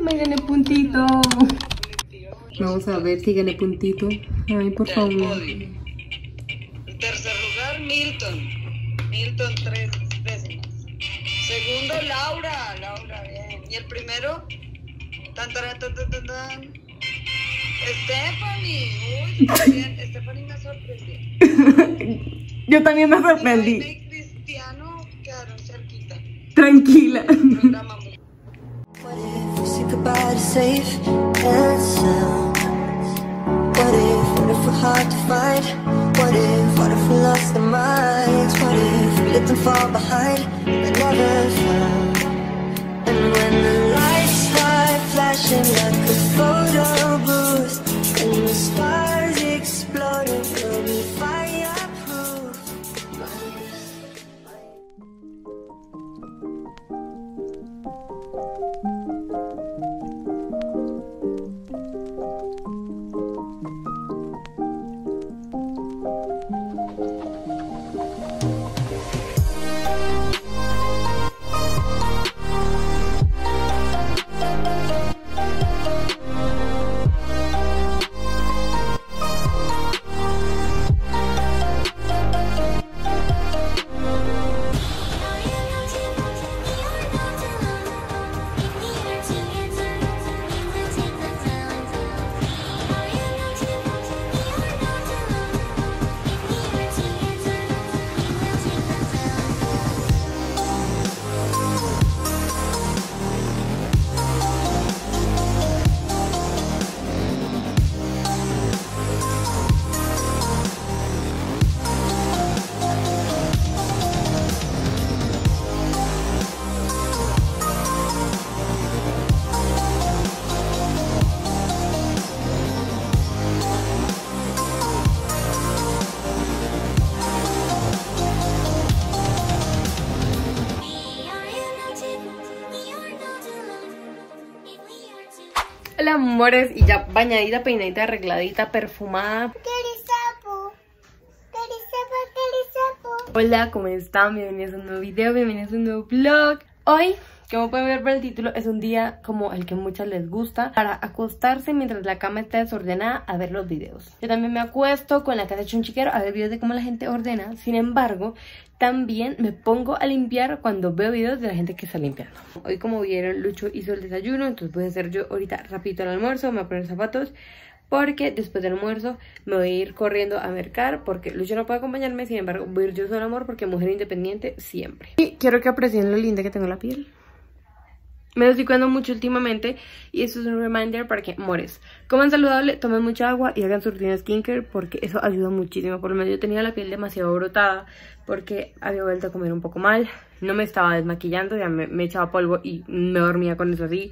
Me gané puntito. Vamos a ver si gané puntito. Ay, por favor. En tercer lugar, Milton. Milton, 3 décimas. Segundo, Laura. Laura, bien. Y el primero, Estefany. Uy, bien. Estefany me sorprendió. Yo también me sorprendí. Y Cristiano quedaron cerquita. Tranquila. Hola amores, y ya bañadita, peinadita, arregladita, perfumada. Hola, ¿cómo están? Bienvenidos a un nuevo video, bienvenidos a un nuevo vlog. Hoy, como pueden ver por el título, es un día como el que muchas les gusta, para acostarse mientras la cama está desordenada a ver los videos. Yo también me acuesto con la casa hecha un chiquero a ver videos de cómo la gente ordena. Sin embargo, también me pongo a limpiar cuando veo videos de la gente que está limpiando. Hoy, como vieron, Lucho hizo el desayuno, entonces voy a hacer yo ahorita rapidito el almuerzo. Me voy a poner zapatos porque después del almuerzo me voy a ir corriendo a mercar, porque Lucho no puede acompañarme. Sin embargo, voy a ir yo sola, amor, porque mujer independiente siempre. Y quiero que aprecien lo linda que tengo la piel. Me estoy cuidando mucho últimamente y esto es un reminder para que, amores, coman saludable, tomen mucha agua y hagan su rutina skincare, porque eso ayuda muchísimo. Por lo menos yo tenía la piel demasiado brotada porque había vuelto a comer un poco mal, no me estaba desmaquillando, ya me echaba polvo y me dormía con eso así.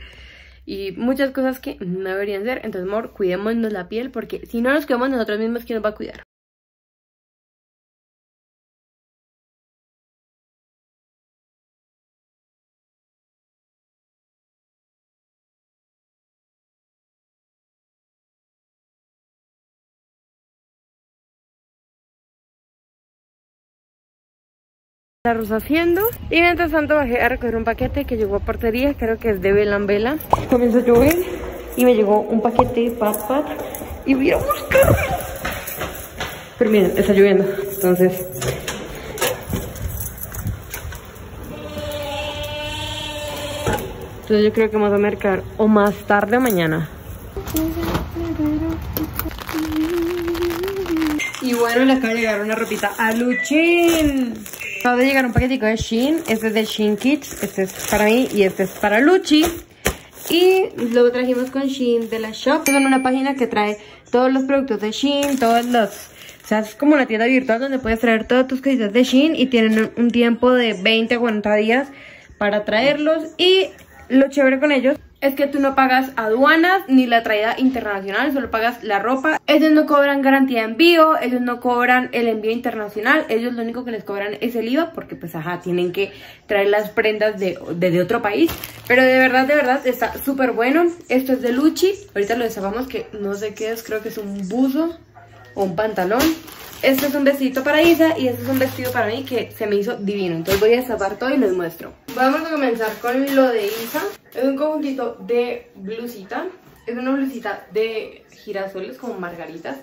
Y muchas cosas que no deberían ser. Entonces, amor, cuidémonos la piel, porque si no nos cuidamos nosotros mismos, ¿quién nos va a cuidar? La Rosa haciendo, y mientras tanto bajé a recoger un paquete que llegó a portería, creo que es de Vela en Vela. Comenzó a llover y me llegó un paquete pat y voy a buscarlo. Pero miren, está lloviendo, entonces yo creo que vamos a mercar o más tarde o mañana. Y bueno, le acaba de llegar una ropita a Luchín. Acaba de llegar un paquetico de Shein. Este es de Shein Kids, este es para mí y este es para Luchi. Y lo trajimos con Shein de la Shop. Es una página que trae todos los productos de Shein, todos los... O sea, es como una tienda virtual donde puedes traer todas tus cositas de Shein y tienen un tiempo de 20 a 40 días para traerlos. Y lo chévere con ellos es que tú no pagas aduanas ni la traída internacional, solo pagas la ropa. Ellos no cobran garantía de envío, ellos no cobran el envío internacional, ellos lo único que les cobran es el IVA, porque pues ajá, tienen que traer las prendas de otro país. Pero de verdad, está súper bueno. Esto es de Luchi, ahorita lo destapamos, que no sé qué es, creo que es un buzo o un pantalón. Este es un vestidito para Isa y este es un vestido para mí que se me hizo divino. Entonces voy a destapar todo y les muestro. Vamos a comenzar con lo de Isa. Es un conjuntito de blusita. Es una blusita de girasoles como margaritas.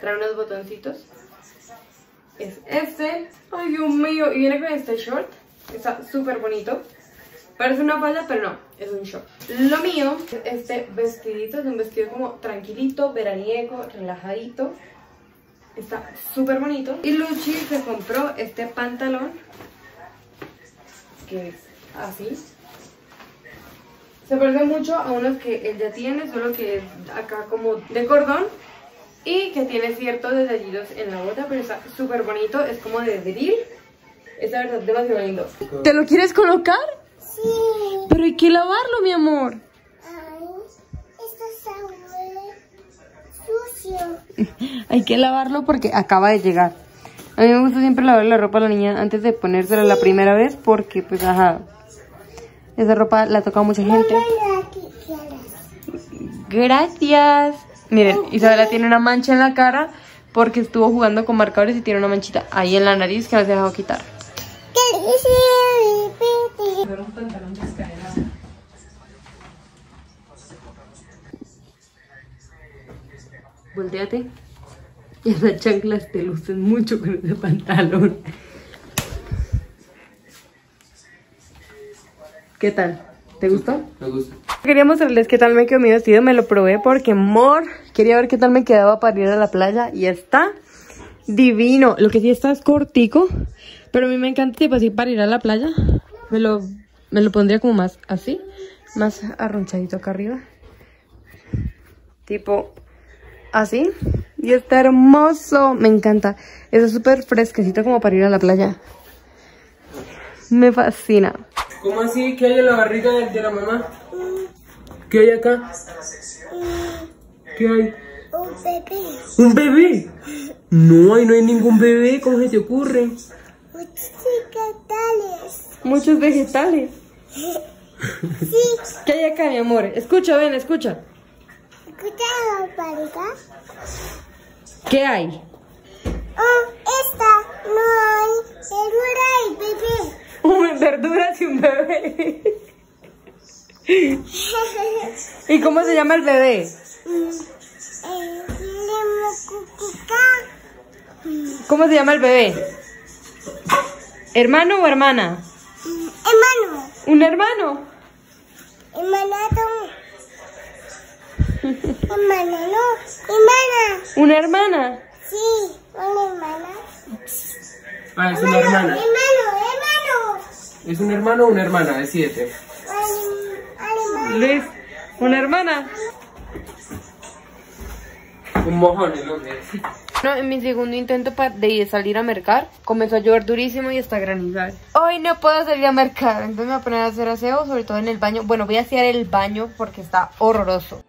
Trae unos botoncitos. Es este. Ay, Dios mío. Y viene con este short. Está súper bonito. Parece una falda, pero no, es un short. Lo mío es este vestidito. Es un vestido como tranquilito, veraniego, relajadito. Está súper bonito. Y Luchi se compró este pantalón, que es así. Se parece mucho a unos que él ya tiene, solo que es acá como de cordón. Y que tiene ciertos detallitos en la bota, pero está súper bonito. Es como de drill. Es la verdad demasiado lindo. ¿Te lo quieres colocar? Sí. Pero hay que lavarlo, mi amor. Ay, esto sabe sucio. Hay que lavarlo porque acaba de llegar. A mí me gusta siempre lavar la ropa a la niña antes de ponérsela sí. La primera vez porque, pues, ajá. Esa ropa la toca a mucha gente. Gracias. Miren, Isabela tiene una mancha en la cara porque estuvo jugando con marcadores y tiene una manchita ahí en la nariz que no se ha dejado quitar. Volteate. Y esas chanclas te lucen mucho con ese pantalón. ¿Qué tal? ¿Te gustó? Me gustó. Quería mostrarles qué tal me quedó mi vestido. Me lo probé porque, amor, quería ver qué tal me quedaba para ir a la playa. Y está divino. Lo que sí está es cortico, pero a mí me encanta tipo así para ir a la playa. Me lo pondría como más así, más arronchadito acá arriba. Tipo así. Y está hermoso. Me encanta. Está súper fresquecito como para ir a la playa. Me fascina. ¿Cómo así? ¿Qué hay en la barriga de la mamá? ¿Qué hay acá? ¿Qué hay? Un bebé. ¿Un bebé? No, ahí no hay ningún bebé. ¿Cómo se te ocurre? Muchos vegetales. ¿Muchos vegetales? Sí. ¿Qué hay acá, mi amor? Escucha, ven, escucha. ¿Escucha la barriga? ¿Qué hay? Oh, esta. No hay verdura y bebé. Verduras y un bebé. ¿Y cómo se llama el bebé? ¿Cómo se llama el bebé? ¿Hermano o hermana? Hermano. ¿Un hermano? Hermana no. Hermana. ¿Una hermana? Sí, una hermana. Ah, es una hermana. ¿Es un hermano o una hermana? Decídete. Luis, ¿una hermana? Un mojón es lo que es. No, en mi segundo intento de salir a mercar, comenzó a llover durísimo y hasta granizar. Hoy no puedo salir a mercar, entonces me voy a poner a hacer aseo, sobre todo en el baño. Bueno, voy a hacer el baño porque está horroroso.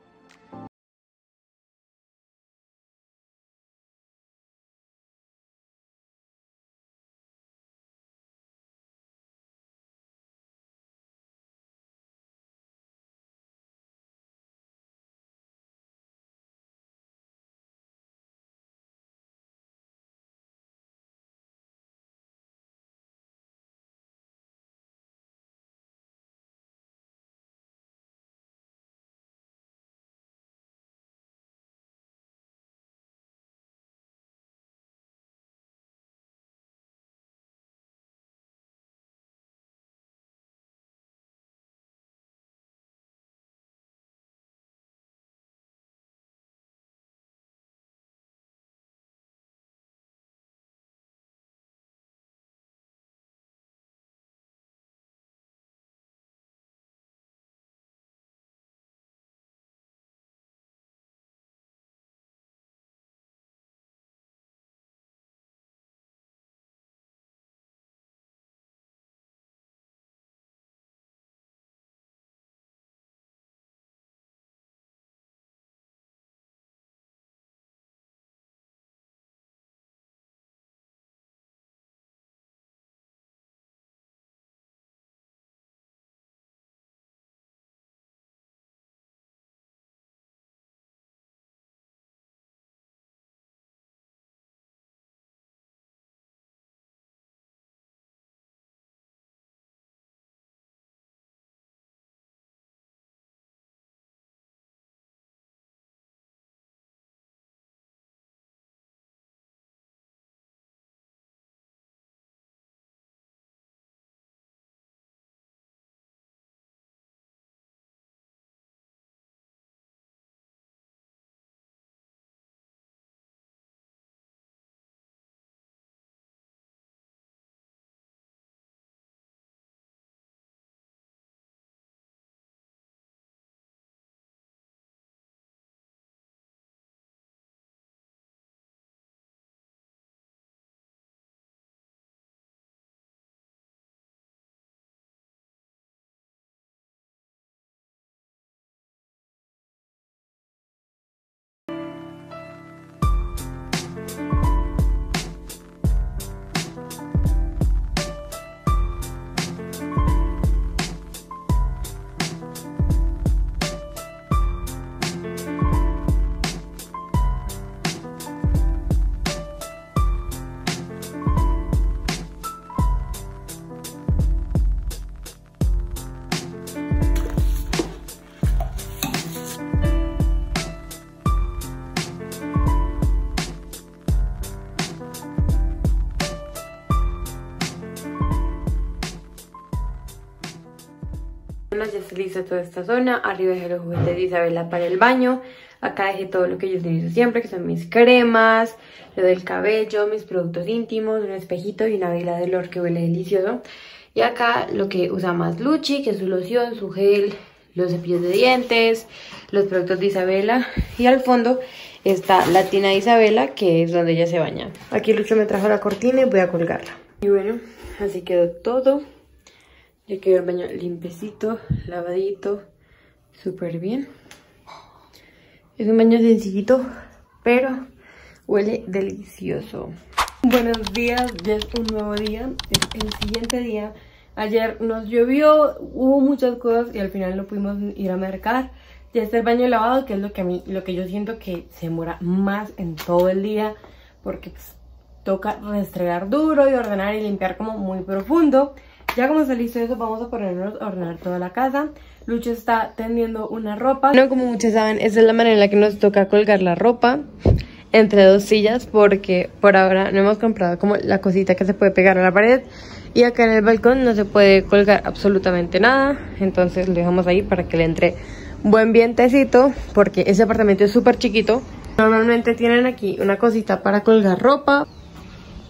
lisa toda esta zona. Arriba dejé los juguetes de Isabela para el baño. Acá dejé todo lo que yo utilizo siempre, que son mis cremas, lo del cabello, mis productos íntimos, un espejito y una vela de olor que huele delicioso. Y acá lo que usa más Luchi, que es su loción, su gel, los cepillos de dientes, los productos de Isabela. Y al fondo está la tina de Isabela, que es donde ella se baña. Aquí Lucho me trajo la cortina y voy a colgarla. Y bueno, así quedó todo. Ya quedó el baño limpiecito, lavadito, súper bien. Es un baño sencillito, pero huele delicioso. Buenos días, ya es un nuevo día, es el siguiente día. Ayer nos llovió, hubo muchas cosas y al final no pudimos ir a mercar. Ya está el baño lavado, que es lo que yo siento que se demora más en todo el día, porque pues, toca restregar duro y ordenar y limpiar como muy profundo. Ya como está listo eso, vamos a ponernos a ordenar toda la casa. Lucho está tendiendo una ropa. Bueno, como muchos saben, esa es la manera en la que nos toca colgar la ropa entre dos sillas, porque por ahora no hemos comprado como la cosita que se puede pegar a la pared. Y acá en el balcón no se puede colgar absolutamente nada, entonces lo dejamos ahí para que le entre buen vientecito, porque ese apartamento es súper chiquito. Normalmente tienen aquí una cosita para colgar ropa.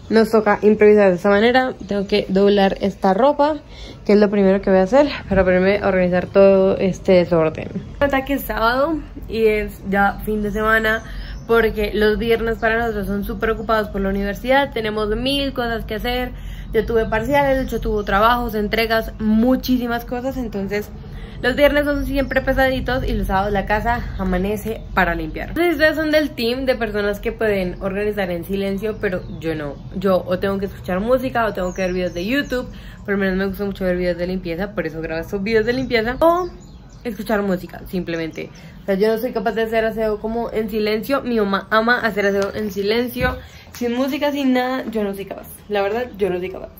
Nos toca improvisar de esta manera. Tengo que doblar esta ropa, que es lo primero que voy a hacer para ponerme a organizar todo este desorden. Ataque es sábado y es ya fin de semana, porque los viernes para nosotros son súper ocupados por la universidad. Tenemos mil cosas que hacer. Yo tuve parciales, Lucho tuvo trabajos, entregas, muchísimas cosas. Entonces los viernes son siempre pesaditos y los sábados la casa amanece para limpiar. Entonces ustedes son del team de personas que pueden organizar en silencio, pero yo no. Yo o tengo que escuchar música o tengo que ver videos de YouTube. Por lo menos me gusta mucho ver videos de limpieza, por eso grabo estos videos de limpieza. O escuchar música, simplemente. O sea, yo no soy capaz de hacer aseo como en silencio. Mi mamá ama hacer aseo en silencio, sin música, sin nada. Yo no soy capaz. La verdad, yo no soy capaz.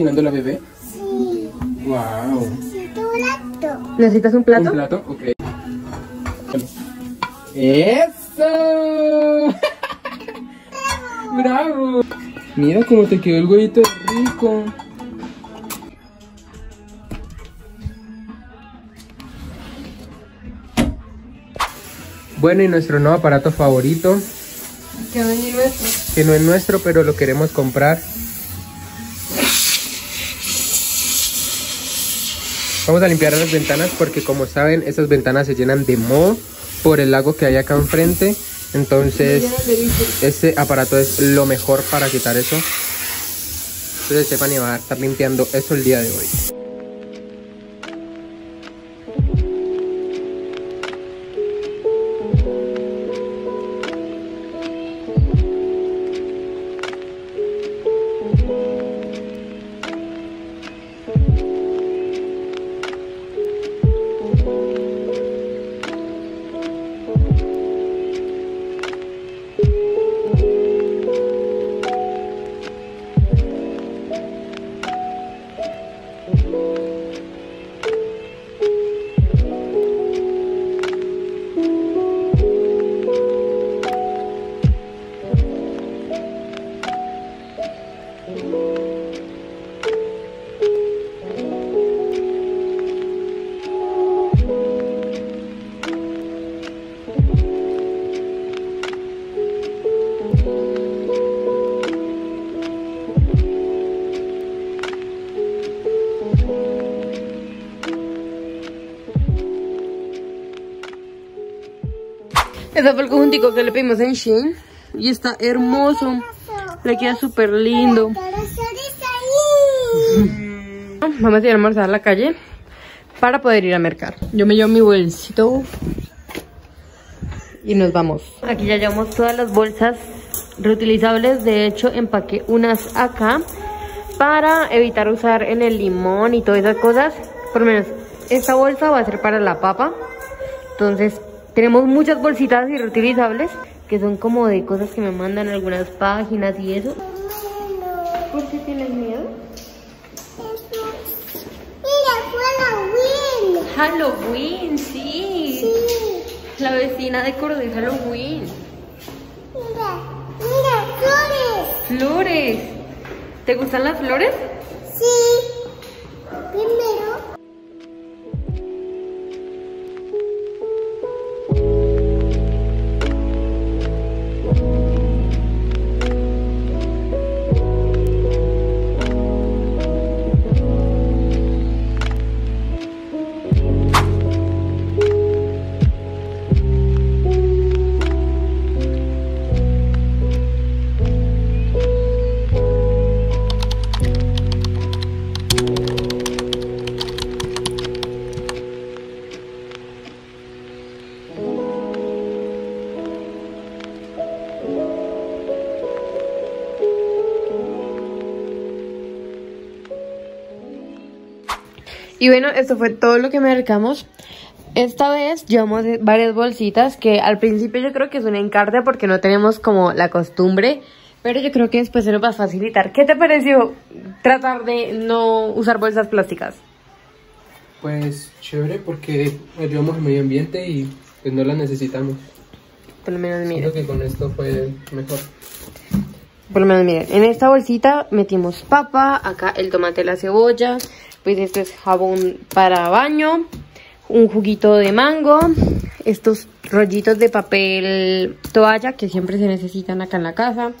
cocinando la bebé? Sí. Wow. Necesito un plato. ¿Necesitas un plato? Un plato, ok. ¡Eso! ¡Bravo! Mira cómo te quedó el huevito rico. Bueno, y nuestro nuevo aparato favorito. Que no es nuestro. Que no es nuestro, pero lo queremos comprar. Vamos a limpiar las ventanas porque, como saben, esas ventanas se llenan de moho por el lago que hay acá enfrente. Entonces, este aparato es lo mejor para quitar eso. Entonces, Estefany va a estar limpiando eso el día de hoy. Este fue el conjuntico que le pedimos en Shein y está hermoso, le queda súper lindo. Vamos a ir a almorzar a la calle para poder ir a mercar. Yo me llevo mi bolsito y nos vamos. Aquí ya llevamos todas las bolsas reutilizables. De hecho, empaqué unas acá para evitar usar en el limón y todas esas cosas. Por lo menos esta bolsa va a ser para la papa. Entonces tenemos muchas bolsitas reutilizables que son como de cosas que me mandan algunas páginas y eso. ¿Por qué tienes miedo? Mira, fue Halloween. Halloween, sí. Sí. La vecina decoró de Halloween. Mira, mira, flores. Flores. ¿Te gustan las flores? Sí. Primero. Y bueno, esto fue todo lo que mercamos. Esta vez llevamos varias bolsitas que al principio yo creo que es un encarte porque no tenemos como la costumbre. Pero yo creo que después se nos va a facilitar. ¿Qué te pareció tratar de no usar bolsas plásticas? Pues chévere porque ayudamos al medio ambiente y pues no las necesitamos. Por lo menos miren. Creo que con esto fue mejor. Por lo menos miren, en esta bolsita metimos papa, acá el tomate, la cebolla. Pues esto es jabón para baño, un juguito de mango, estos rollitos de papel toalla que siempre se necesitan acá en la casa,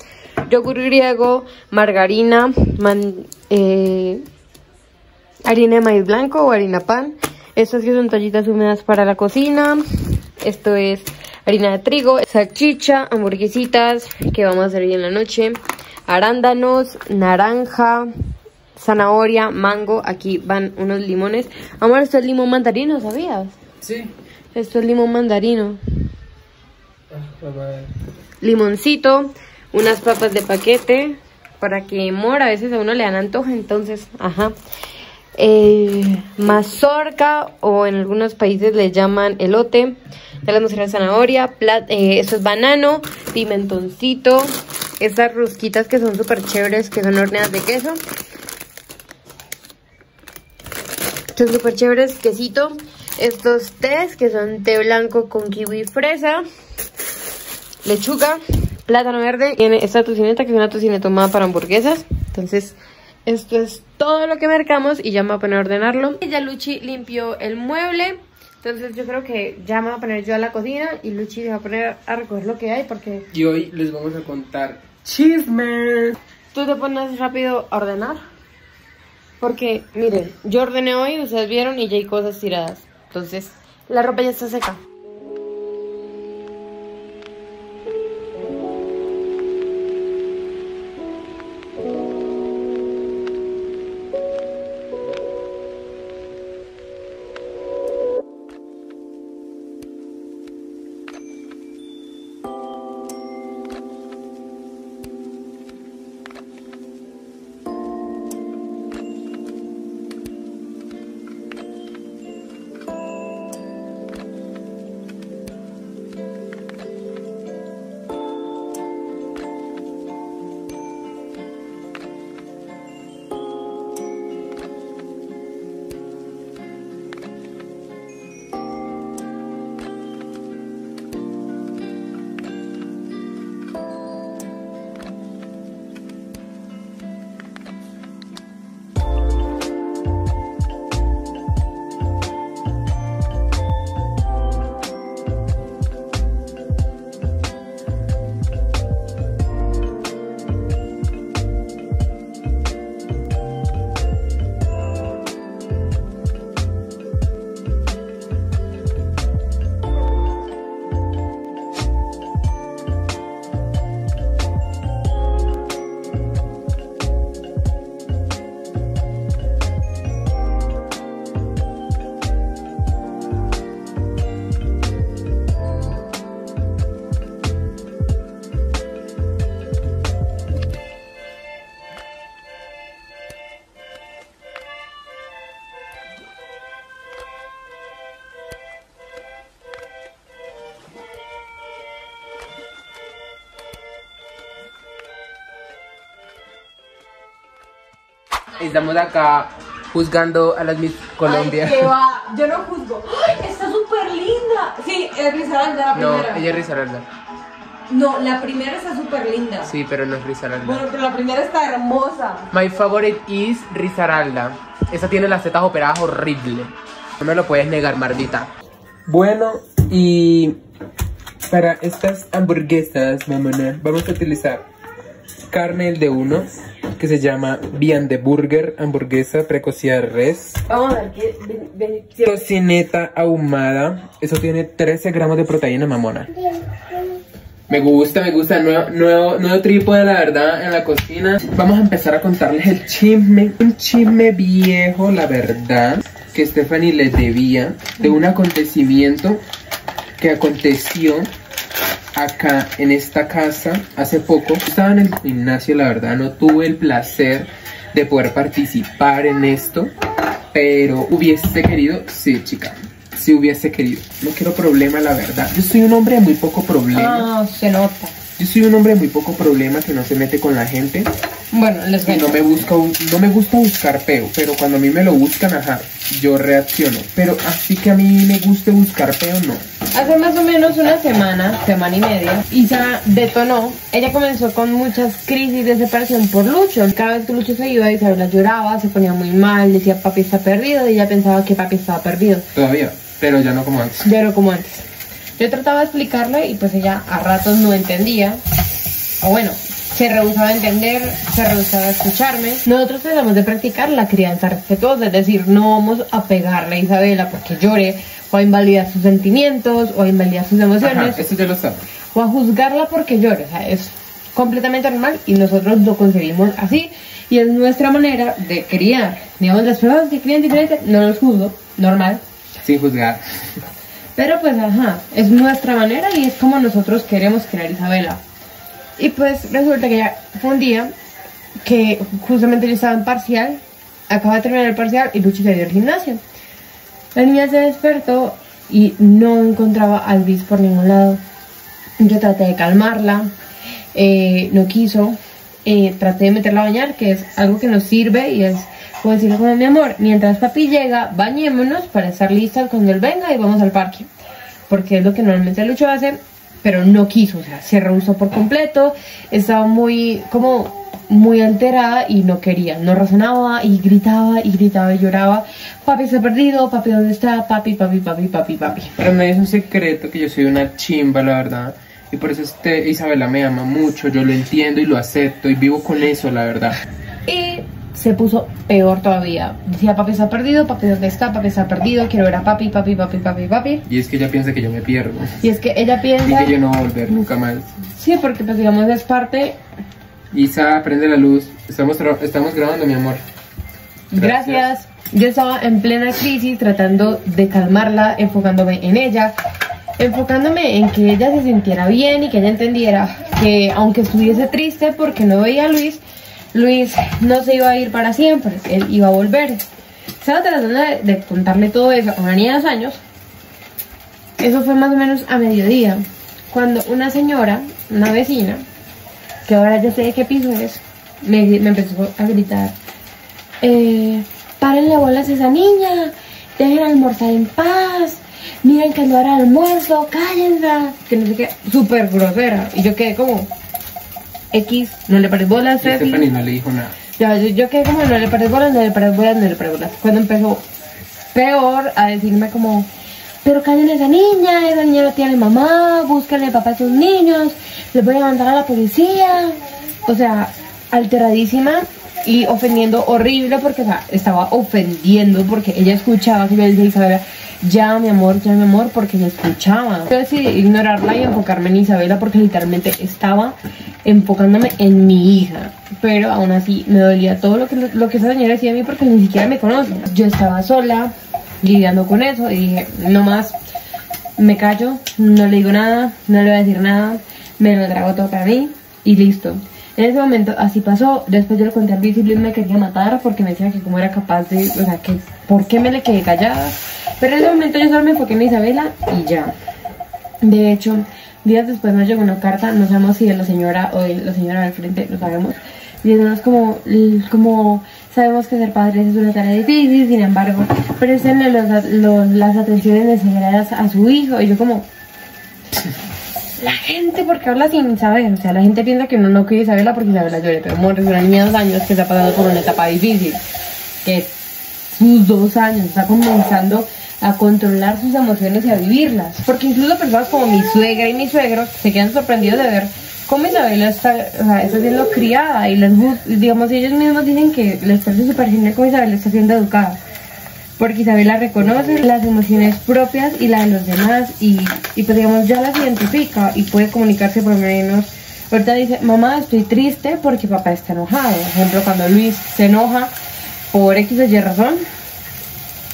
yogur griego, margarina, harina de maíz blanco o harina pan. Estas que son toallitas húmedas para la cocina, esto es harina de trigo, salchicha, hamburguesitas que vamos a hacer hoy en la noche, arándanos, naranja, zanahoria, mango, aquí van unos limones. Amor, esto es limón mandarino, ¿sabías? Sí. Esto es limón mandarino. Limoncito, unas papas de paquete, para que Mora a veces a uno le dan antojo, entonces, ajá. Mazorca, o en algunos países le llaman elote. Ya les mostré la zanahoria, esto es banano, pimentoncito, estas rosquitas que son súper chéveres, que son horneadas de queso. Son súper chéveres, quesito. Estos tés, que son té blanco con kiwi y fresa, lechuga, plátano verde. Tiene esta tocineta, que es una tocineta tomada para hamburguesas. Entonces, esto es todo lo que mercamos y ya me voy a poner a ordenarlo. Ya Luchi limpió el mueble. Entonces yo creo que ya me voy a poner yo a la cocina y Luchi se va a poner a recoger lo que hay porque... Y hoy les vamos a contar chismes. Tú te pones rápido a ordenar. Porque, miren, yo ordené hoy, ustedes vieron y ya hay cosas tiradas. Entonces, la ropa ya está seca. Estamos acá juzgando a las Miss Colombia. Ay, qué va. Yo no juzgo. ¡Ay, está súper linda! Sí, es Risaralda la primera. No, ella es Risaralda. No, la primera está súper linda. Sí, pero no es Risaralda. Bueno, pero la primera está hermosa. My favorite is Risaralda. Esa tiene las tetas operadas horrible. No me lo puedes negar, mardita. Bueno, y para estas hamburguesas, mamona, vamos a utilizar carne de uno, que se llama Beyond Burger, hamburguesa precocida de res. Vamos a ver qué... Tocineta ahumada. Eso tiene 13 gramos de proteína, mamona. Me gusta, nuevo trípode, la verdad, en la cocina. Vamos a empezar a contarles el chisme. Un chisme viejo, la verdad, que Estefany les debía de un acontecimiento que aconteció acá en esta casa hace poco. Estaba en el gimnasio, la verdad no tuve el placer de poder participar en esto, pero hubiese querido. Sí, chica, sí hubiese querido. No quiero problema, la verdad. Yo soy un hombre de muy poco problema. Se nota. Yo soy un hombre de muy poco problema, que no se mete con la gente. Bueno, les cuento. No me gusta buscar peo, pero cuando a mí me lo buscan, ajá, yo reacciono. Pero así que a mí me gusta buscar peo, no. Hace más o menos una semana y media, Isa detonó. Ella comenzó con muchas crisis de separación por Lucho. Cada vez que Lucho se iba, Isabela lloraba, se ponía muy mal, decía papi está perdido, y ella pensaba que papi estaba perdido. Todavía, pero ya no como antes. Ya no como antes. Yo trataba de explicarle y pues ella a ratos no entendía, o bueno, se rehusaba a entender, se rehusaba a escucharme. Nosotros tratamos de practicar la crianza respetuosa, es decir, no vamos a pegarle a Isabela porque llore, o a invalidar sus sentimientos, o a invalidar sus emociones. Ajá, eso ya lo sabe. O a juzgarla porque llore, o sea, es completamente normal y nosotros lo concebimos así. Y es nuestra manera de criar. Digamos, las personas que crían diferentes, no los juzgo, normal. Sin juzgar. Pero pues ajá, es nuestra manera y es como nosotros queremos crear Isabela. Y pues resulta que ya fue un día que justamente yo estaba en parcial, acaba de terminar el parcial y Luchi salió al gimnasio. La niña se despertó y no encontraba a Luis por ningún lado. Yo traté de calmarla, no quiso, traté de meterla a bañar, que es algo que nos sirve y es Como decirle como mi amor, mientras papi llega, bañémonos para estar listas cuando él venga y vamos al parque. Porque es lo que normalmente Lucho hace, pero no quiso, o sea, se rehusó por completo. Estaba muy, como, muy alterada y no quería, no razonaba y gritaba y gritaba y lloraba. Papi está perdido, papi ¿dónde está? Papi, papi, papi, papi, papi. Para mí es un secreto que yo soy una chimba, la verdad. Y por eso Isabela me ama mucho, yo lo entiendo y lo acepto y vivo con eso, la verdad. Y se puso peor todavía. Decía, papi está perdido, papi ¿dónde está? Papi está perdido, quiero ver a papi, papi, papi, papi, papi. Y es que ella piensa que yo me pierdo. Y es que ella piensa... Y que yo no voy a volver nunca más. Sí, porque pues digamos es parte... Isa, prende la luz. Estamos grabando, mi amor. Gracias. Yo estaba en plena crisis tratando de calmarla, enfocándome en ella. Enfocándome en que ella se sintiera bien y que ella entendiera que aunque estuviese triste porque no veía a Luis, Luis no se iba a ir para siempre, él iba a volver. Estaba tratando de contarle todo eso a una niña de 2 años. Eso fue más o menos a mediodía, cuando una señora, una vecina, que ahora ya sé de qué piso es, me empezó a gritar, párenle bolas a esa niña, dejen almorzar en paz, miren que no hará almuerzo, cállenla, que no sé qué, súper grosera. Y yo quedé como, X, no le pares bolas, Estefany no le dijo nada. Ya, yo quedé como, no le pares bolas, no le pares bolas, no le pares bolas. Cuando empezó peor a decirme como, pero callen a esa niña no tiene mamá, búsquenle papá a sus niños, les voy a mandar a la policía. O sea, alteradísima y ofendiendo horrible porque, o sea, estaba ofendiendo porque ella escuchaba que yo le decía, ya mi amor, porque me escuchaba. Yo decidí ignorarla y enfocarme en Isabela porque literalmente estaba enfocándome en mi hija. Pero aún así me dolía todo lo que esa señora decía a mí porque ni siquiera me conoce. Yo estaba sola lidiando con eso y dije, no más, me callo, no le digo nada, no le voy a decir nada, me lo trago todo para mí y listo. En ese momento así pasó. Después yo le conté al Luis y Luis me quería matar porque me decía que cómo era capaz de, o sea, que por qué me le quedé callada. Pero en ese momento yo solo me enfoqué en Isabela y ya. De hecho, días después nos llegó una carta, no sabemos si de la señora o de la señora del frente, no sabemos, diciéndonos como sabemos que ser padres es una tarea difícil, sin embargo, prestenle las atenciones necesarias a su hijo. Y yo como... La gente, porque habla sin saber, o sea, la gente piensa que uno no quiere Isabela porque Isabela llore, pero amor, es una niña de 2 años que está pasando por una etapa difícil, que sus 2 años está comenzando a controlar sus emociones y a vivirlas, porque incluso personas como mi suegra y mis suegros se quedan sorprendidos de ver cómo Isabela está siendo criada y les gusta, digamos, ellos mismos dicen que les parece súper genial cómo Isabela está siendo educada. Porque Isabela reconoce las emociones propias y las de los demás y pues digamos ya las identifica y puede comunicarse por menos. Ahorita dice, mamá estoy triste porque papá está enojado. Por ejemplo, cuando Luis se enoja por X o Y razón,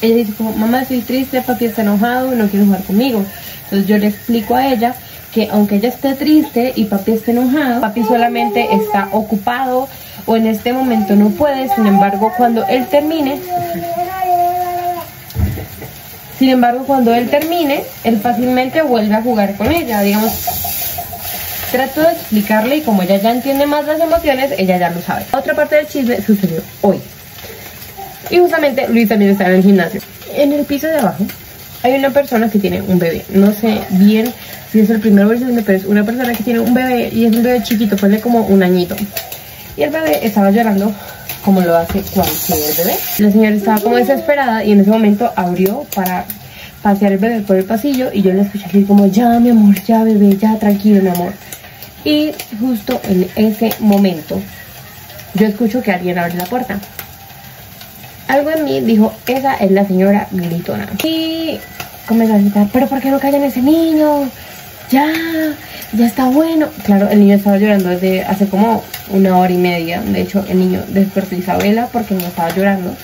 ella dice como, mamá estoy triste, papi está enojado, no quiere jugar conmigo. Entonces yo le explico a ella que aunque ella esté triste y papi esté enojado, papi solamente está ocupado o en este momento no puede, sin embargo cuando él termine... Sin embargo, cuando él termine, él fácilmente vuelve a jugar con ella, digamos. Trato de explicarle y como ella ya entiende más las emociones, ella ya lo sabe. Otra parte del chisme sucedió hoy. Y justamente Luis también estaba en el gimnasio. En el piso de abajo hay una persona que tiene un bebé. No sé bien si es el primero o el segundo, pero es una persona que tiene un bebé y es un bebé chiquito, ponle como 1 añito. Y el bebé estaba llorando, como lo hace cualquier bebé. La señora estaba como desesperada y en ese momento abrió para pasear el bebé por el pasillo y yo le escuché así como, ya mi amor, ya bebé, ya tranquilo mi amor. Y justo en ese momento yo escucho que alguien abre la puerta. Algo en mí dijo, esa es la señora gritona. Y comenzó a gritar, pero ¿por qué no callan a ese niño? Ya, ya está bueno. Claro, el niño estaba llorando desde hace como 1 hora y media. De hecho, el niño despertó a Isabela porque no estaba llorando.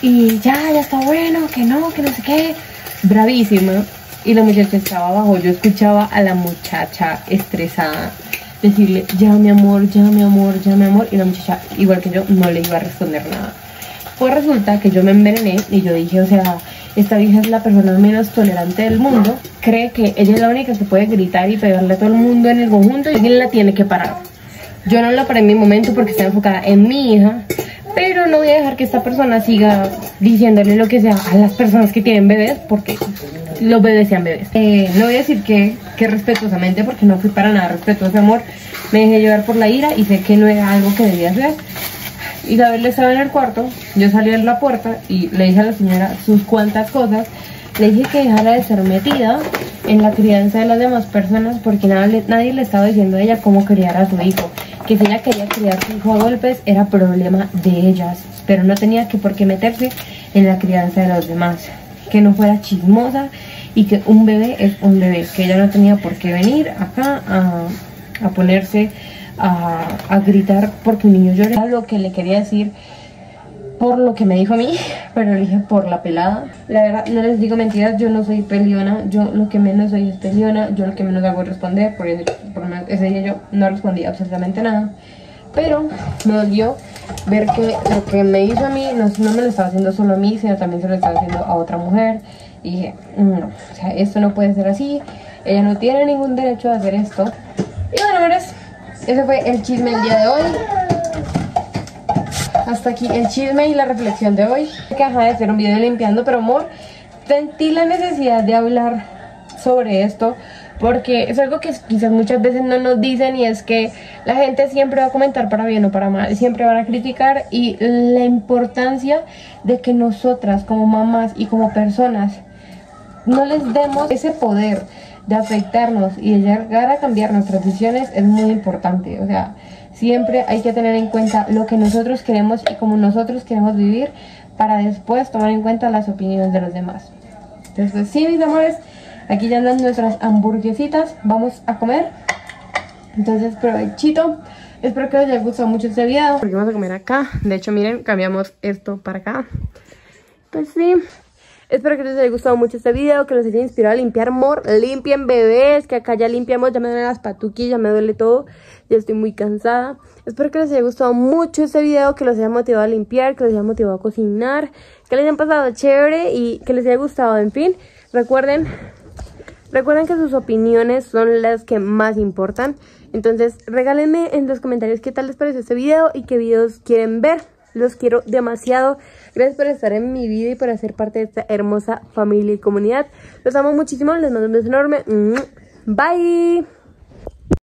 Y ya está bueno, que no sé qué. Bravísima. Y la muchacha estaba abajo. Yo escuchaba a la muchacha estresada decirle, ya mi amor, ya mi amor, ya mi amor. Y la muchacha, igual que yo, no le iba a responder nada. Pues resulta que yo me envenené y yo dije, o sea, esta vieja es la persona menos tolerante del mundo. Cree que ella es la única que puede gritar y pegarle a todo el mundo en el conjunto y alguien la tiene que parar. Yo no la paré en mi momento porque estaba enfocada en mi hija, pero pero no voy a dejar que esta persona siga diciéndole lo que sea a las personas que tienen bebés, porque los bebés sean bebés. No voy a decir que respetuosamente, porque no fui para nada respetuosa, amor. Me dejé llevar por la ira y sé que no era algo que debía hacer. Isabel estaba en el cuarto, yo salí a la puerta y le dije a la señora sus cuantas cosas. Le dije que dejara de ser metida en la crianza de las demás personas, porque nadie le estaba diciendo a ella cómo criar a su hijo. Que si ella quería criar a su hijo a golpes, era problema de ellas, pero no tenía que por qué meterse en la crianza de los demás. Que no fuera chismosa y que un bebé es un bebé, que ella no tenía por qué venir acá a ponerse a gritar porque un niño llora. Lo que le quería decir, por lo que me dijo a mí, pero le dije por la pelada. La verdad, no les digo mentiras, yo no soy peleona, yo lo que menos soy es peleona, yo lo que menos hago es responder, por eso ese día yo no respondí absolutamente nada. Pero me dolió ver que lo que me hizo a mí no me lo estaba haciendo solo a mí, sino también se lo estaba haciendo a otra mujer. Y dije, no, o sea, esto no puede ser así, ella no tiene ningún derecho a hacer esto. Y bueno, amores, ese fue el chisme del día de hoy. Hasta aquí el chisme y la reflexión de hoy. Que deja de hacer un video limpiando, pero amor, sentí la necesidad de hablar sobre esto, porque es algo que quizás muchas veces no nos dicen, y es que la gente siempre va a comentar para bien o para mal, siempre van a criticar, y la importancia de que nosotras como mamás y como personas no les demos ese poder de afectarnos y de llegar a cambiar nuestras decisiones es muy importante. O sea, siempre hay que tener en cuenta lo que nosotros queremos y como nosotros queremos vivir, para después tomar en cuenta las opiniones de los demás. Entonces sí, mis amores, aquí ya andan nuestras hamburguesitas, vamos a comer. Entonces provechito, espero que les haya gustado mucho este video, porque vamos a comer acá. De hecho, miren, cambiamos esto para acá. Pues sí, espero que les haya gustado mucho este video, que los haya inspirado a limpiar, amor. Limpien, bebés, que acá ya limpiamos, ya me duelen las patuquillas, ya me duele todo, ya estoy muy cansada. Espero que les haya gustado mucho este video, que los haya motivado a limpiar, que los haya motivado a cocinar, que les hayan pasado chévere y que les haya gustado. En fin, recuerden que sus opiniones son las que más importan. Entonces regálenme en los comentarios qué tal les pareció este video y qué videos quieren ver. Los quiero demasiado. Gracias por estar en mi vida y por hacer parte de esta hermosa familia y comunidad. Los amo muchísimo. Les mando un beso enorme. Bye.